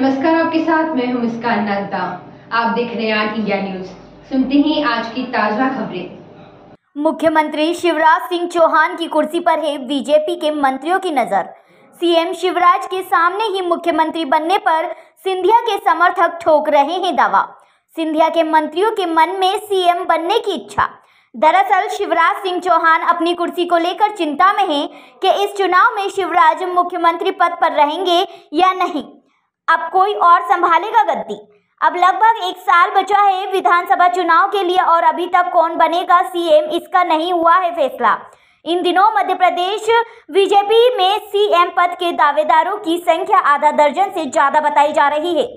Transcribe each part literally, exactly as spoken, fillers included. नमस्कार, आपके साथ मैं हूं मुस्कान नागदा। आप देख रहे हैं इंडिया न्यूज। सुनते हैं आज की ताजा खबरें। मुख्यमंत्री शिवराज सिंह चौहान की कुर्सी पर है बीजेपी के मंत्रियों की नजर। सीएम शिवराज के सामने ही मुख्यमंत्री बनने पर सिंधिया के समर्थक ठोक रहे हैं दावा। सिंधिया के मंत्रियों के मन में सीएम बनने की इच्छा। दरअसल शिवराज सिंह चौहान अपनी कुर्सी को लेकर चिंता में है कि इस चुनाव में शिवराज मुख्यमंत्री पद पर रहेंगे या नहीं। अब कोई और संभालेगा गद्दी। अब लगभग एक साल बचा है विधानसभा चुनाव के लिए और अभी तक कौन बनेगा सीएम, इसका नहीं हुआ है फैसला। इन दिनों मध्य प्रदेश बीजेपी में सीएम पद के दावेदारों की संख्या आधा दर्जन से ज्यादा बताई जा रही है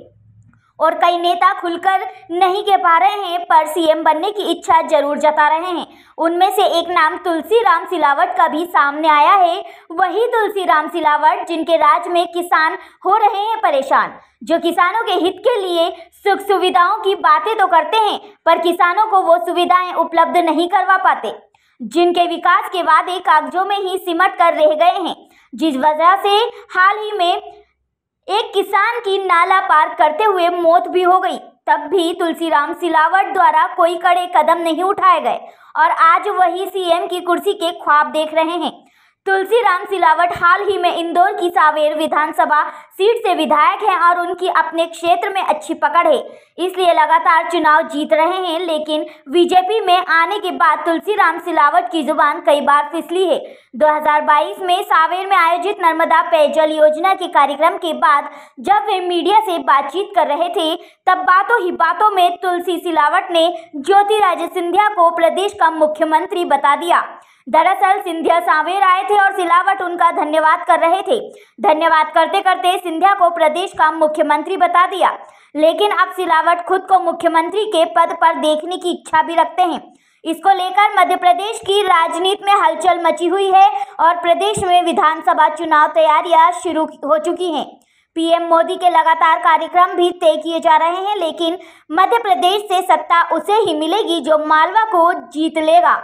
और कई नेता खुलकर नहीं कह पा रहे हैं पर सीएम बनने की इच्छा जरूर जता रहे हैं। उनमें से एक नाम तुलसीराम सिलावट का भी सामने आया है। वही तुलसीराम सिलावट जिनके राज में किसान हो रहे हैं परेशान, जो किसानों के हित के लिए सुख सुविधाओं की बातें तो करते हैं पर किसानों को वो सुविधाएं उपलब्ध नहीं करवा पाते, जिनके विकास के वादे कागजों में ही सिमट कर रह गए हैं, जिस वजह से हाल ही में एक किसान की नाला पार करते हुए मौत भी हो गई। तब भी तुलसीराम सिलावट द्वारा कोई कड़े कदम नहीं उठाए गए और आज वही सीएम की कुर्सी के ख्वाब देख रहे हैं। तुलसीराम सिलावट हाल ही में इंदौर की सावेर विधानसभा सीट से विधायक हैं और उनकी अपने क्षेत्र में अच्छी पकड़ है, इसलिए लगातार चुनाव जीत रहे हैं। लेकिन बीजेपी में आने के बाद तुलसीराम सिलावट की जुबान कई बार फिसली है। दो हज़ार बाईस में सावेर में आयोजित नर्मदा पेयजल योजना के कार्यक्रम के बाद जब वे मीडिया से बातचीत कर रहे थे, तब बातों ही बातों में तुलसी सिलावट ने ज्योतिराजे सिंधिया को प्रदेश का मुख्यमंत्री बता दिया। दरअसल सिंधिया सावेर आए थे और सिलावट उनका धन्यवाद कर रहे थे। धन्यवाद करते करते सिंधिया को प्रदेश का मुख्यमंत्री बता दिया। लेकिन अब सिलावट खुद को मुख्यमंत्री के पद पर देखने की इच्छा भी रखते हैं। इसको लेकर मध्य प्रदेश की राजनीति में हलचल मची हुई है और प्रदेश में विधानसभा चुनाव तैयारियां शुरू हो चुकी हैं। पीएम मोदी के लगातार कार्यक्रम भी तय किए जा रहे हैं, लेकिन मध्य प्रदेश से सत्ता उसे ही मिलेगी जो मालवा को जीत लेगा।